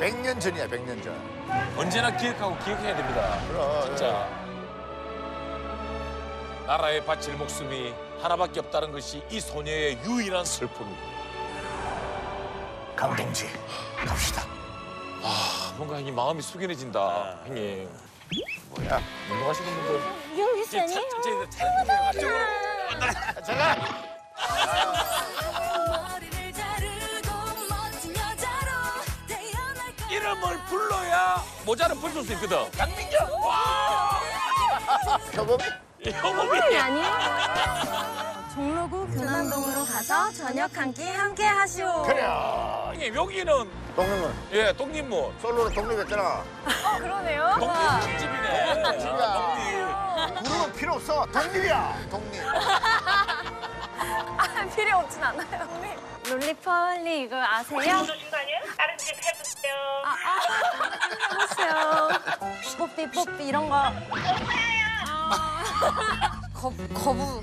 100년 전이야, 100년 전. 언제나 기억하고 기억해야 됩니다. 그럼. 진짜. 네. 나라에 바칠 목숨이 하나밖에 없다는 것이 이 소녀의 유일한 슬픔입니다. 강동지, 갑시다. 아, 뭔가 이 마음이 숙연해진다, 아, 형님. 뭐야? 운동하시는 분들. 여기 있어요. 잘가. 이름을 불러야 모자를 풀 수 있거든. 강민경. 와. 협업이? 협업이 아니야. 종로구 교남동으로 가서 저녁 한 끼 함께 하시오. 그래. 형님, 여기는 독립문. 예, 독립문. 솔로로 독립했잖아. 어, 그러네요. 독립집이네. 독립. 구름은 필요 없어. 독립이야. 독립. 아, 필요 없진 않아요. 독립. 롤리폴리 이거 아세요? 다른 집 해보세요. 아, 해보세요. 뽀삐 뽀삐 이런 거. 아. 거부.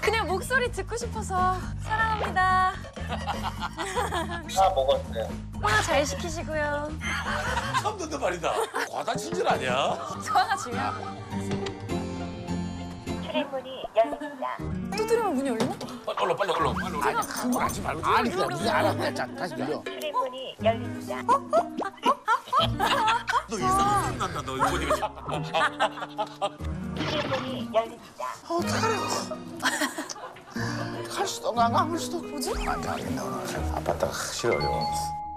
그냥 목소리 듣고 싶어서. 사랑합니다. 다 먹었어요. 하나 잘 시키시고요. 참 듣는 말이다. 과다친절 아니야? 저하가 중요하고. 출입문이 열립니다. 두드리면 문이 열리나? 빨리 얼른. 아니, 그거 하지 말고. 아니, 그냥 무슨 알아. 자, 다시 들려. 출입문이 열립니다. 너 이상한 소리 난다, 너. 이거 지금. 출입문이 열립니다. 어떡하라고. 갈 수도 없고, 안 갈 수도 없고. 뭐지? 안 가겠네, 오늘. 아팠다가 싫어요.